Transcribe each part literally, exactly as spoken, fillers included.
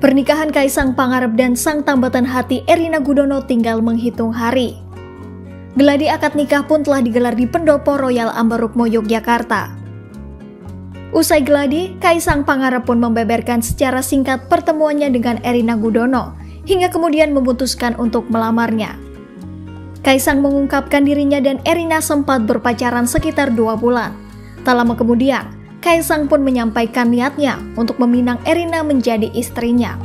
Pernikahan Kaesang Pangarep dan sang tambatan hati Erina Gudono tinggal menghitung hari. Geladi akad nikah pun telah digelar di Pendopo Royal Ambarrukmo, Yogyakarta. Usai geladi, Kaesang Pangarep pun membeberkan secara singkat pertemuannya dengan Erina Gudono, hingga kemudian memutuskan untuk melamarnya. Kaesang mengungkapkan dirinya dan Erina sempat berpacaran sekitar dua bulan. Tak lama kemudian, Kaesang pun menyampaikan niatnya untuk meminang Erina menjadi istrinya.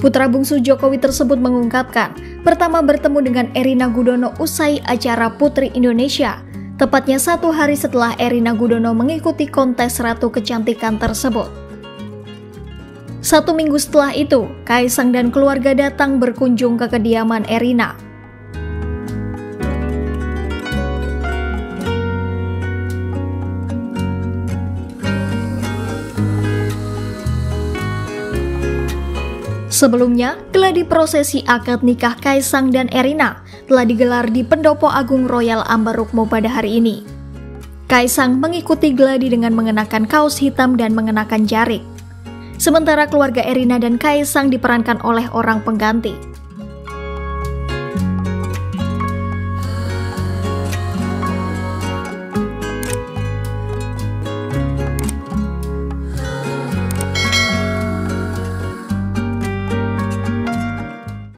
Putra bungsu Jokowi tersebut mengungkapkan, pertama bertemu dengan Erina Gudono usai acara Putri Indonesia, tepatnya satu hari setelah Erina Gudono mengikuti kontes Ratu Kecantikan tersebut. Satu minggu setelah itu, Kaesang dan keluarga datang berkunjung ke kediaman Erina. Sebelumnya, geladi prosesi akad nikah Kaesang dan Erina telah digelar di Pendopo Agung Royal Ambarrukmo pada hari ini. Kaesang mengikuti geladi dengan mengenakan kaos hitam dan mengenakan jarik. Sementara keluarga Erina dan Kaesang diperankan oleh orang pengganti.